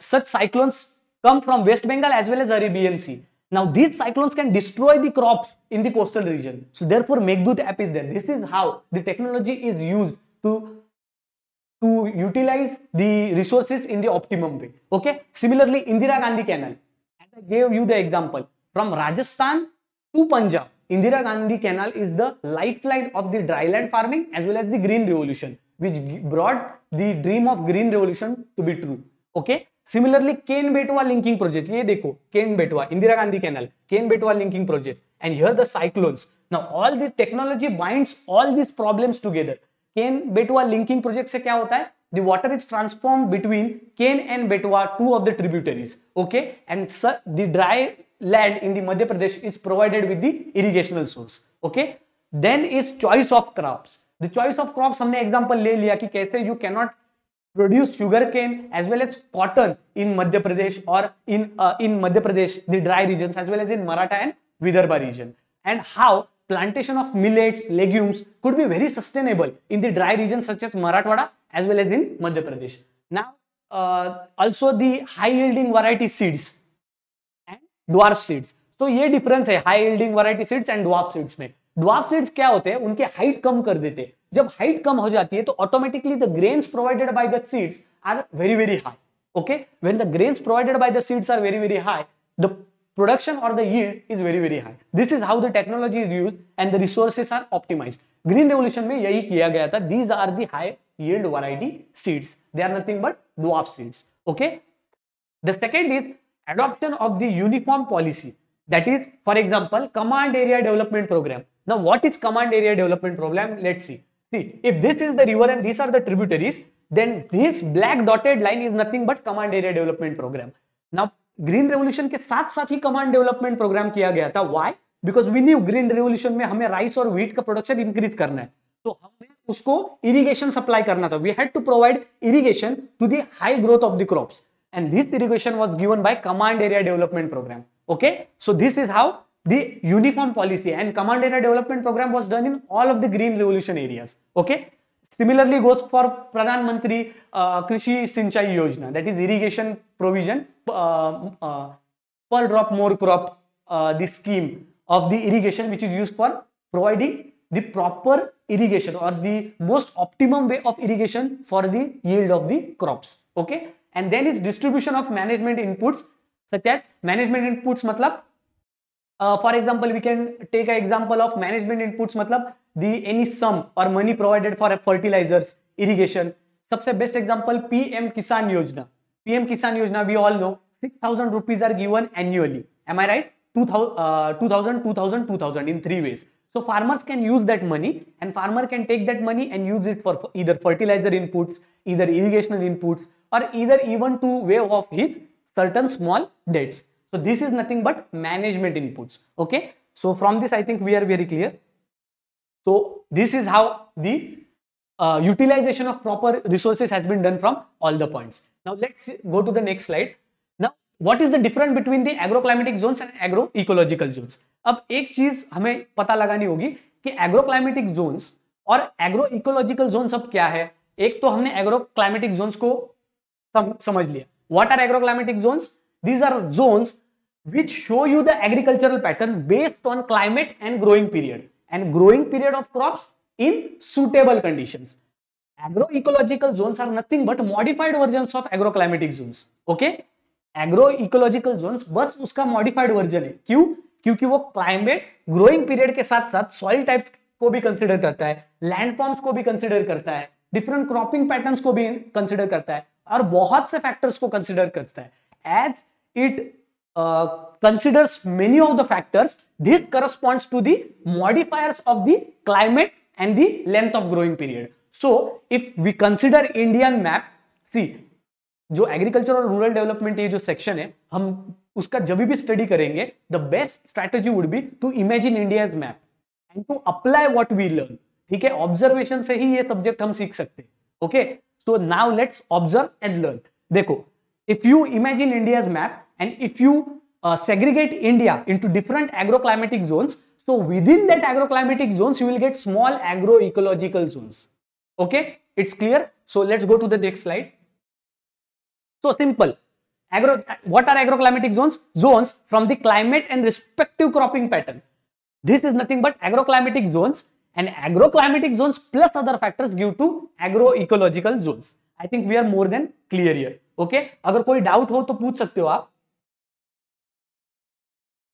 such cyclones come from West Bengal as well as Arabian sea. Now these cyclones can destroy the crops in the coastal region. So therefore Meghdoot app is there. This is how the technology is used to utilise the resources in the optimum way. Okay, similarly Indira Gandhi canal, as I give you the example, from Rajasthan to Punjab, Indira Gandhi Canal is the lifeline of the dryland farming as well as the Green Revolution, which brought the dream of Green Revolution to be true. Okay. Similarly, Ken-Betwa linking project. ये देखो, Ken-Betwa, Indira Gandhi Canal, Ken-Betwa linking project. And here the cyclones. Now all the technology binds all these problems together. Ken-Betwa linking project से क्या होता है? The water is transformed between Ken and Betwa, two of the tributaries. Okay. And the dry land in the Madhya Pradesh is provided with the irrigational source. Okay. Then is choice of crops. The choice of crops हमने example ले लिया कि कैसे you cannot produce sugarcane as well as cotton in Madhya Pradesh or in Madhya Pradesh the dry regions as well as in Maratha and Vidarbha region, and how plantation of millets, legumes could be very sustainable in the dry regions such as Marathwada as well as in Madhya Pradesh. Now also the high yielding variety seeds, dwarf seeds. तो ये difference है high yielding variety seeds and dwarf seeds में. Dwarf seeds क्या होते हैं? उनके height कम कर देते हैं. जब हाइट कम हो जाती है तो automatically the grains provided by the seeds are very, very high. Okay, when the grains provided by the seeds are very, very high, the production और the yield is very, very high. This is how the technology is used and the resources are optimised. Green revolution में यही किया गया था. These are the high yield variety seeds. They are nothing but dwarf seeds. Okay, the second is adoption of the uniform policy. That is, for example, command area development program. Now, what is command area development program? Let's see. See, if this is the river and these are the tributaries, then this black dotted line is nothing but command area development program. Now, green revolution के साथ साथ ही command development programme किया गया था. Why? Because we new green revolution में हमें rice और wheat का प्रोडक्शन इंक्रीज करना है, तो हमें उसको इरिगेशन सप्लाई करना था. We had to provide irrigation to the high growth of the crops and this irrigation was given by command area development programme. Okay, so this is how the uniform policy and command area development programme was done in all of the green revolution areas. Okay, similarly goes for Pradhan Mantri Krishi Sinchai Yojana, that is irrigation provision per drop more crop, the scheme of the irrigation which is used for providing the proper irrigation or the most optimum way of irrigation for the yield of the crops. Okay, and then is distribution of management inputs, such as management inputs matlab for example we can take an example of management inputs matlab the any sum or money provided for fertilizers, irrigation. सबसे best example PM Kisan Yojana. PM Kisan Yojana we all know 6,000 rupees are given annually. Am I right? 2,000, 2,000, 2,000 in three ways. So farmers can use that money and farmer can take that money and use it for either fertilizer inputs, either irrigational inputs, or either even to waive off his certain small debts. So this is nothing but management inputs. Okay. So from this I think we are very clear. So this is how the utilization of proper resources has been done from all the points. Now let's go to the next slide. Now what is the difference between the agroclimatic zones and agroecological zones? अब एक चीज हमें पता लगानी होगी कि agroclimatic zones और agroecological zones अब क्या है. एक तो हमने agroclimatic zones को समझ लिया. What are agroclimatic zones? These are zones which show you the agricultural pattern based on climate and growing period. And growing period of crops in suitable conditions. Agroecological zones are nothing but modified versions of agroclimatic zones. Okay? Agroecological zones बस उसका modified version है. क्यों? क्योंकि वो climate, growing period के साथ साथ soil types को भी consider करता है, landforms को भी consider करता है, different cropping patterns को भी consider करता है और बहुत से factors को consider करता है. As it considers many of the factors, this corresponds to the modifiers of the climate and the length of growing period. So if we consider Indian map, see, जो agriculture और rural development ये जो section है, हम उसका जब भी study करेंगे, the best strategy would be to imagine India's map and to apply what we learn. ठीक है, observation से ही ये subject हम सीख सकते हैं. Okay, so now let's observe and learn. देखो, if you imagine India's map and if you segregate India into different agroclimatic zones, so within that agroclimatic zones you will get small agroecological zones. Okay, it's clear. So let's go to the next slide. So simple. What are agroclimatic zones? Zones from the climate and respective cropping pattern. This is nothing but agroclimatic zones, and agroclimatic zones plus other factors give to agroecological zones. I think we are more than clear here. Okay, अगर कोई doubt हो तो पूछ सकते हो आप.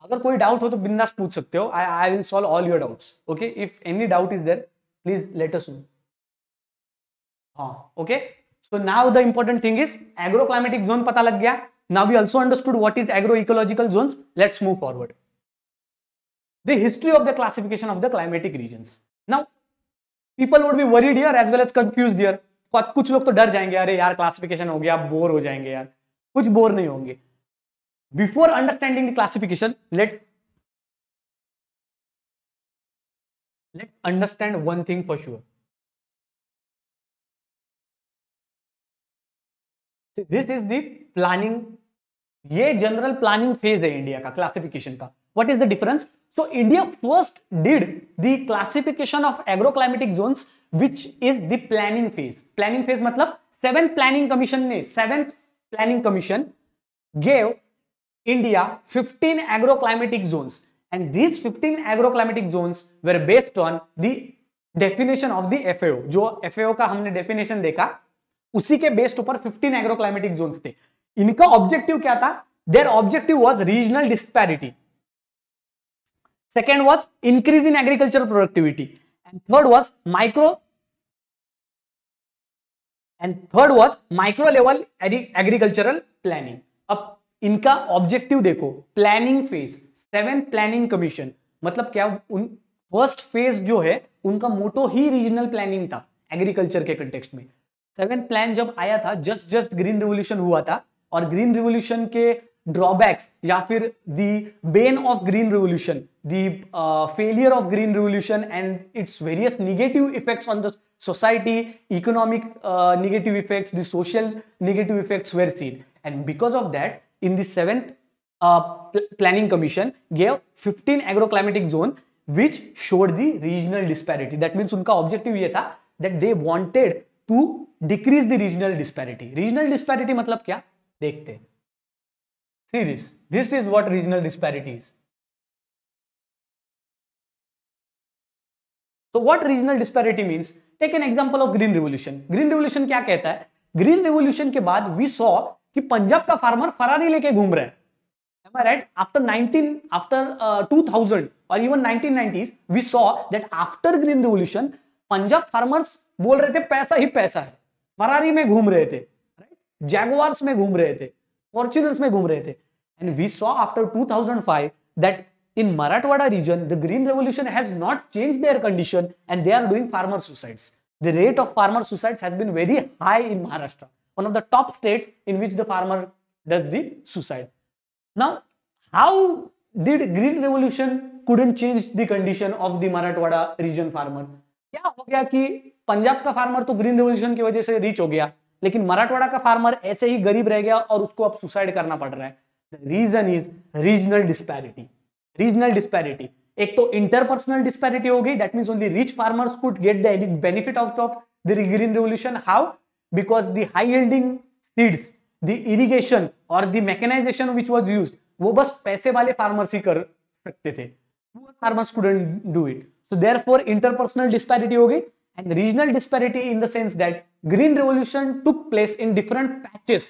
अगर कोई डाउट हो तो बिंदास पूछ सकते हो. I will solve all your doubts. Okay, if any doubt is there please let us know. हां, okay, so now the important thing is agroclimatic zone पता लग गया. Now we also understood what is agroecological zones. Let's move forward. The history of the classification of the climatic regions. Now people would be worried here as well as confused here. कुछ लोग तो डर जाएंगे, अरे यार classification हो गया, bore हो जाएंगे यार. कुछ बोर नहीं होंगे. Before understanding the classification, let's understand one thing for sure. See, this is the planning. ये general planning phase है India का classification का. What is the difference? So India first did the classification of agroclimatic zones, which is the planning phase. Planning phase मतलब seventh planning commission gave India 15 agroclimatic zones, and these 15 agroclimatic zones were based on the definition of the FAO. जो FAO का हमने definition देखा, उसी के based ऊपर 15 agroclimatic zones थे. इनका objective क्या था? Their objective was regional disparity. Second was increase in agricultural productivity, and third was micro level agricultural planning. अब इनका ऑब्जेक्टिव देखो, प्लानिंग फेज 7 प्लानिंग कमीशन, मतलब क्या, उन फर्स्ट फेज जो है उनका मोटो ही रीजनल प्लानिंग था एग्रीकल्चर के कंटेक्स्ट में। 7 प्लान जब आया था, जस्ट ग्रीन रिवोल्यूशन हुआ था, और ग्रीन रिवोल्यूशन के ड्रॉबैक्स या फिर the bane of green revolution, the failure of green revolution and its various negative effects on the society, economic negative effects, the social negative effects were seen, and because of that, in the 7th planning commission gave 15 agro-climatic zone, which showed the regional disparity. That means उनका objective ये था that they wanted to decrease the regional disparity. Regional disparity मतलब क्या? देखते हैं. See this. This is what regional disparity is. So what regional disparity means? Take an example of green revolution. Green revolution क्या कहता है? Green revolution के बाद we saw कि पंजाब का फार्मर फरारी लेके घूम रहा है, am I right? After 2000 और even 1990s, we saw that after green revolution, Punjab farmers बोल रहे थे पैसा ही पैसा है, फरारी में घूम रहे थे, right? जैगुआर्स में घूम रहे थे, फॉर्च्यूनर्स में घूम रहे थे, and we saw after 2005 that in Marathwada region, the green revolution has not changed their condition, and they are doing farmer suicides. The rate of farmer suicides has been very high in Maharashtra, one of the top states in which the farmer does the suicide. Now, how did green revolution couldn't change the condition of the Marathwada region farmer? क्या हो गया कि पंजाब का farmer तो green revolution की वजह से rich हो गया, लेकिन मराठवाड़ा का फार्मर ऐसे ही गरीब रह गया और उसको अब सुसाइड करना पड़ रहा है. The reason is regional disparity. Regional disparity. एक तो इंटरपर्सनल डिस्पैरिटी हो गई, that means only rich farmers could get the benefit out of the green revolution. How? Because the high yielding seeds, the irrigation और the mechanisation which was used, वो बस पैसे वाले farmers ही कर सकते थे, poor farmers couldn't do it. So therefore interpersonal disparity हो गई, and regional disparity in the sense that green revolution took place in different patches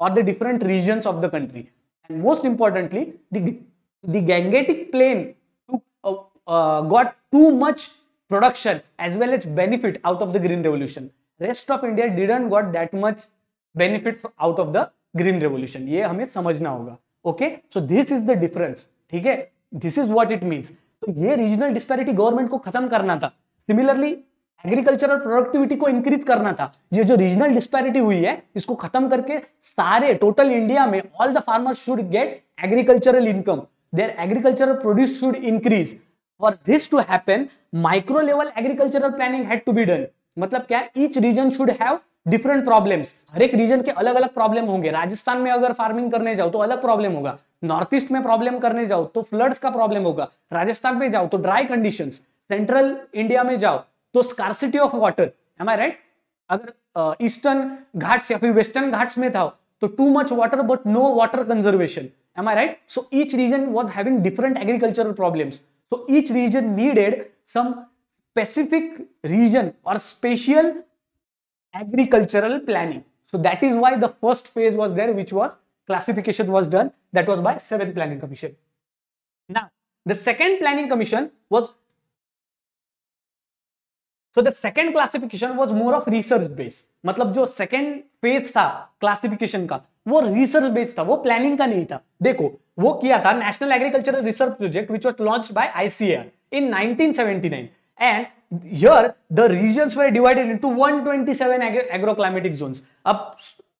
और the different regions of the country, and most importantly the Gangetic plain got too much production as well as benefit out of the green revolution. Rest of India didn't got that much benefit out of the green revolution. ये हमें समझना होगा. Okay, so this is the difference. ठीक है, this is what it means. तो ये regional disparity government को खत्म करना था. Similarly, एग्रीकल्चरल प्रोडक्टिविटी को इंक्रीज करना था. ये जो रीजनल डिस्पैरिटी हुई है इसको खत्म करके सारे टोटल इंडिया में all the farmers should get agricultural income. Their agricultural produce should increase. For this to happen, micro level agricultural planning had to be done. मतलब क्या, each region should have different problems. हर एक region के अलग अलग problem होंगे. राजस्थान में अगर farming करने जाओ तो अलग problem होगा, नॉर्थ ईस्ट में प्रॉब्लम करने जाओ तो फ्लड्स का प्रॉब्लम होगा, राजस्थान में जाओ तो ड्राई कंडीशंस, सेंट्रल इंडिया में जाओ तो scarcity of water, am I right? अगर ईस्टर्न घाट्स या फिर वेस्टर्न घाट्स में था तो too much water but no water conservation. Am I right? So each region was having different agricultural problems. So each region needed some specific region or special agricultural planning. So that is why the first phase was there, which was classification was done. That was by 7th Planning Commission. Now the 2nd Planning Commission was, so the 2nd classification was more of research based. मतलब जो 2nd phase था classification का वो research based था, वो planning का नहीं था. देखो वो किया था national agricultural research project which was launched by ICR in 1979, and here the regions were divided into 127 agroclimatic zones. अब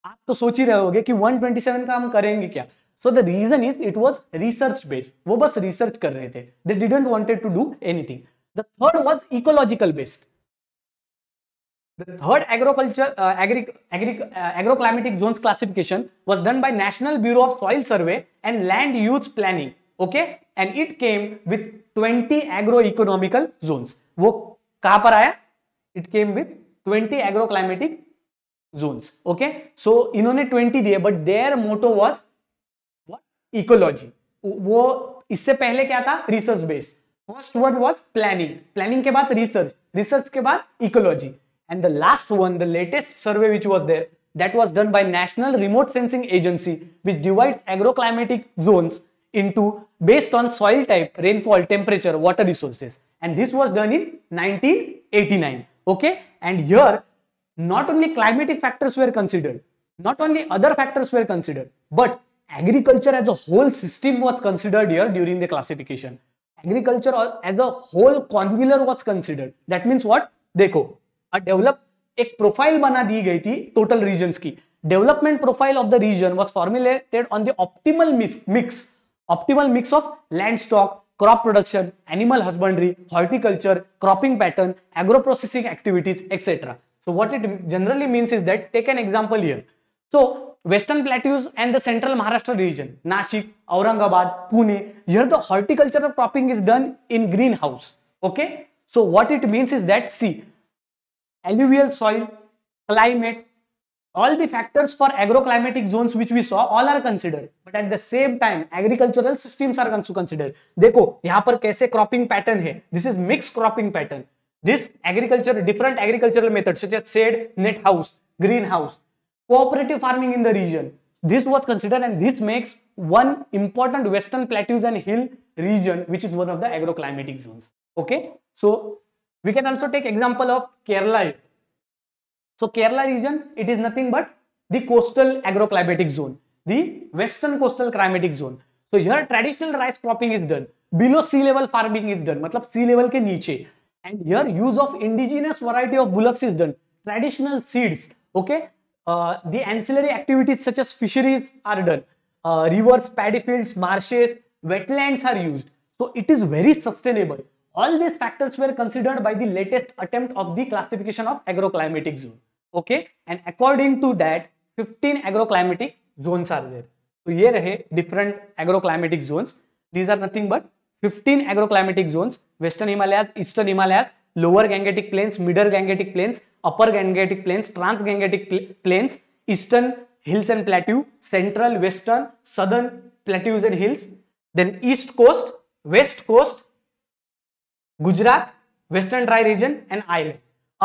आप तो सोच ही रहे होंगे कि 127 का हम करेंगे क्या. So the reason is it was research based, वो बस रिसर्च कर रहे थे, they didn't wanted to do anything. The third was ecological based. The 3rd agro-climatic zones classification was done by National Bureau of Soil Survey and Land Use Planning. Okay, and it came with 20 agro-economical zones. वो कहाँ पर आया? It came with 20 agro-climatic zones. Okay, so इन्होंने 20 दिए, but their motto was what? Ecology. वो इससे पहले क्या था? Research based. First one was planning. Planning के बाद research. Research के बाद ecology. And the last one, the latest survey which was there, that was done by National Remote Sensing Agency, which divides agroclimatic zones into based on soil type, rainfall, temperature, water resources, and this was done in 1989. Okay, and here not only climatic factors were considered, not only other factors were considered, but agriculture as a whole system was considered here during the classification. Agriculture as a whole conveyor was considered. That means what? देखो, a develop एक profile बना दी गई थी total region की. Development profile of the region was formulated on the optimal mix of land stock, crop production, animal husbandry, horticulture, cropping pattern, agro processing activities etcetera. So what it generally means is that, take an example here. So Western Plateaus and the Central Maharashtra region, Nashik, Aurangabad, Pune, here the horticultural cropping is done in greenhouse. Okay. So what it means is that, see, alluvial soil, climate, all the factors for agro-climatic zones which we saw, all are considered. But at the same time, agricultural systems are also considered. देखो यहाँ पर कैसे cropping pattern है. This is mixed cropping pattern. This agriculture, different agricultural methods such as shade, net house, greenhouse, cooperative farming in the region. This was considered, and this makes one important Western Plateaus and Hill region, which is one of the agro-climatic zones. Okay, so we can also take example of Kerala. So Kerala region, it is nothing but the coastal agro-climatic zone, the Western coastal climatic zone. So here traditional rice cropping is done, below sea level farming is done, मतलब sea level के नीचे. And here use of indigenous variety of bullocks is done, traditional seeds. Okay, the ancillary activities such as fisheries are done, rivers, paddy fields, marshes, wetlands are used. So it is very sustainable. All these factors were considered by the latest attempt of the classification of agroclimatic zone. Okay, and according to that, 15 agroclimatic zones are there. So ये रहे different agroclimatic zones. These are nothing but 15 agroclimatic zones: Western Himalayas, Eastern Himalayas, Lower Gangetic Plains, Middle Gangetic Plains, Upper Gangetic Plains, Trans-Gangetic Plains, Eastern Hills and Plateau, Central, Western, Southern Plateaus and Hills, then East Coast, West Coast, Gujarat, Western Dry Region and Island.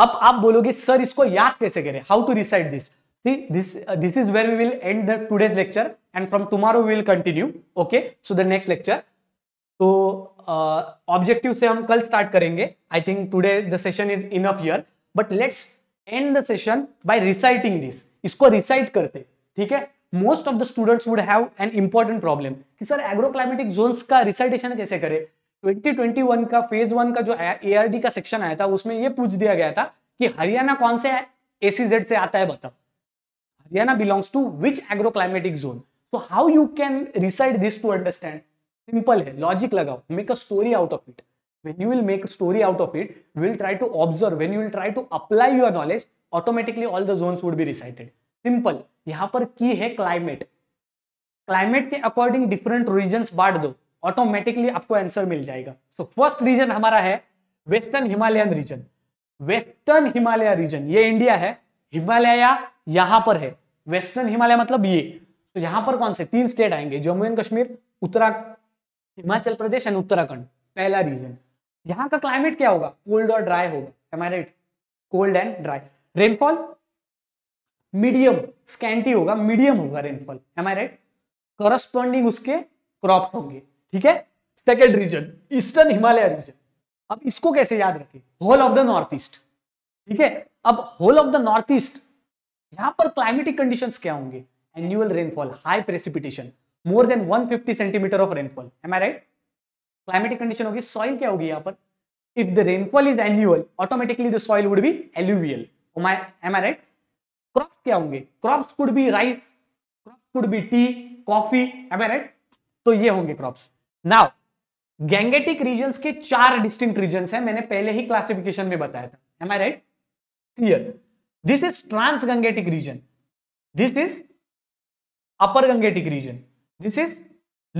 अब आप बोलोगे sir इसको याद कैसे करें? How to recite this? See, this is where we will end the today's lecture, and from tomorrow we will continue. Okay, so the next lecture. तो objective से हम कल स्टार्ट करेंगे. I think today the session is enough here, but let's end the session by reciting this. इसको recite करते, ठीक है. Most of the students would have an important problem कि सर एग्रोक्लाइमेटिक जोन्स का रिसाइटेशन कैसे करें. 2021 का फेज 1 का जो ARD का सेक्शन आया था, उसमें यह पूछ दिया गया था कि हरियाणा कौन से ACZ से आता है बताओ. Haryana belongs to which agroclimatic zone. So how you can recite this to understand? Simple है, लॉजिक लगाओ, make a story out of it. When you will make a story out of it, you will try to observe, when you will try to apply your knowledge, automatically all the zones would be recited. Simple. यहां पर की है climate. Climate के according different regions बांट दो, automatically आपको answer मिल जाएगा. So first region हमारा है western Himalayan region. Western Himalaya region, ये इंडिया है, हिमालय यहां पर है, वेस्टर्न हिमालय मतलब ये. तो यहां पर कौन से 3 स्टेट आएंगे? Jammu and Kashmir, Uttarakhand, Himachal Pradesh and Uttarakhand. पहला रीजन. यहाँ का क्लाइमेट क्या होगा? कोल्ड और ड्राई होगा. Am I right? Cold and dry. Rainfall medium, scanty होगा, मीडियम होगा rainfall. Am I right? Corresponding उसके क्रॉप होंगे, ठीक है. Second region eastern Himalaya region. अब इसको कैसे याद रखें? Whole of the north east, ठीक है. अब whole of the north east, यहाँ पर क्लाइमेटिक कंडीशंस क्या होंगे? Annual rainfall, high precipitation, more than 150 centimetre of rainfall. Am I right? Climatic condition होगी. सॉइल क्या होगी यहाँ पर? If the rainfall is annual, automatically the soil would be alluvial. Am I right? Crop क्या होंगे? Crops could be rice, crop could be tea, coffee. Am I right? तो ये होंगे क्रॉप्स. नाउ गैंगेटिक रीजन्स के 4 distinct regions हैं, मैंने पहले ही classification में बताया था. Am I right? Clear. This is trans Gangetic region, this is upper Gangetic region, this is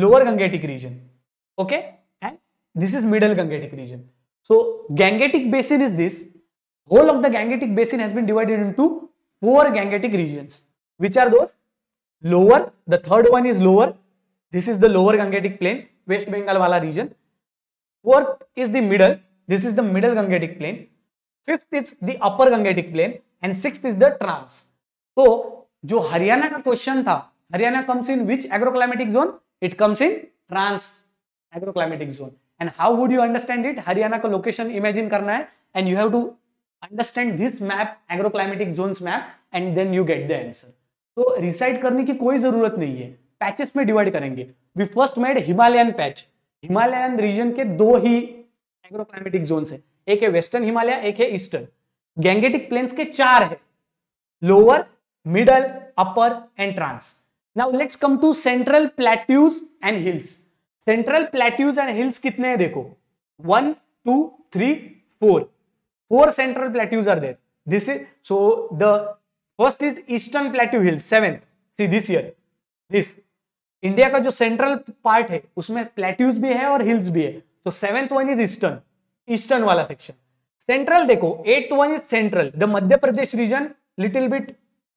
lower Gangetic region, okay, and this is middle Gangetic region. So Gangetic basin is this. Whole of the Gangetic basin has been divided into 4 Gangetic regions. Which are those? Lower. The third one is lower. This is the lower Gangetic plain, West Bengal wala region. Fourth is the middle. This is the middle Gangetic plain. Fifth is the upper Gangetic plain, and sixth is the trans. So, जो हरियाणा का question था, Haryana comes in which agroclimatic zone? It comes in trans agroclimatic zone. And how would you understand it? Haryana का location imagine करना है, and you have to understand this map, agroclimatic zones map, and then you get the answer. तो recite करने की कोई जरूरत नहीं है. पैचेस में डिवाइड करेंगे। We first made Himalayan patch. Himalayan region के दो ही एग्रोक्लाइमेटिक जोन्स है, एक है वेस्टर्न हिमालय, एक है ईस्टर्न। गैंगेटिक प्लेन्स के चार है, lower, middle, upper and trans. Now let's come to central plateaus and hills. Central plateaus and hills कितने हैं देखो, 1 2 3 4, four central plateaus are there. This is so the first is eastern plateau hill, 7th। See this year this India का जो central part है उसमें plateaus भी है और हिल्स भी है, तो 7th one is eastern, eastern वाला सेक्शन। सेंट्रल देखो 8th one is central, the Madhya Pradesh region, little bit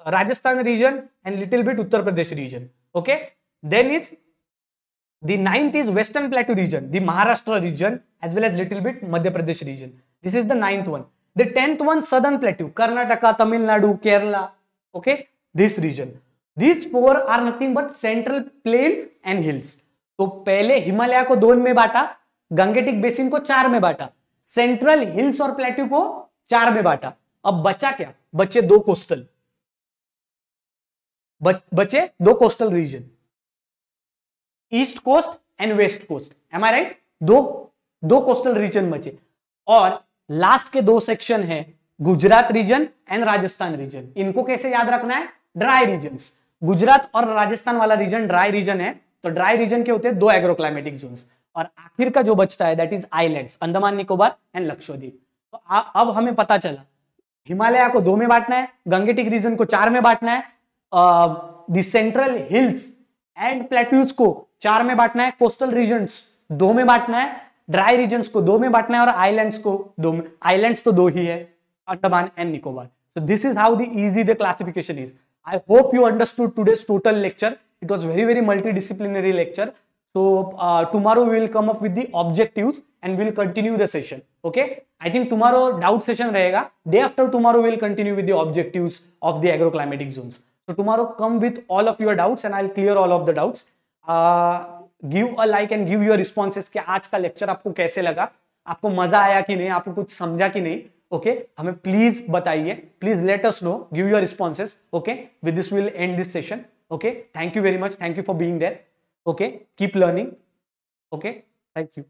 Rajasthan region and little bit Uttar Pradesh region. Okay, then is the 9th is western plateau region, the Maharashtra region as well as little bit Madhya Pradesh region. This is the 9th one. The 10th one southern plateau, Karnataka, Tamil Nadu, Kerala. Okay, this region. These four are nothing but central plains and hills. तो पहले हिमालय को 2 में बांटा, Gangetic basin को 4 में बांटा, central hills और plateau को 4 में बांटा। अब बचा क्या? बचे 2 कोस्टल, बचे 2 coastal region, east coast and west coast. Am I right? दो कोस्टल रीजन बचे और लास्ट के 2 सेक्शन है Gujarat region and Rajasthan region. इनको कैसे याद रखना है? Dry regions. गुजरात और राजस्थान वाला रीजन ड्राई रीजन है, तो ड्राई रीजन के होते हैं 2 एग्रोक्लाइमेटिक जोन्स। और आखिर का जो बचता है that is islands, Andaman Nicobar and Lakshadweep. तो अब हमें पता चला हिमालय को 2 में बांटना है, गंगेटिक रीजन को 4 में बांटना है, the central hills and plateaus को 4 में बांटना है, कोस्टल रीजन्स 2 में बांटना है, ड्राई रीजन्स को 2 में बांटना है और आइलैंड्स को 2 में। आइलैंड्स तो 2 ही है, Andaman and Nicobar. So this is how the easy the classification is. I hope you understood today's total lecture. It was very very multidisciplinary lecture. So tomorrow we will come up with the objectives and we will continue the session. Okay, I think tomorrow doubt session रहेगा, day after tomorrow we will continue with the objectives of the agroclimatic zones. So tomorrow come with all of your doubts and I will clear all of the doubts. Give a like and give your responses कि आज का lecture आपको कैसे लगा, आपको मजा आया कि नहीं, आपको कुछ समझा कि नहीं। ओके हमें प्लीज बताइए, please let us know, give your responses. Okay, with this will end this session. Okay, thank you very much, thank you for being there. Okay, keep learning. Okay, thank you.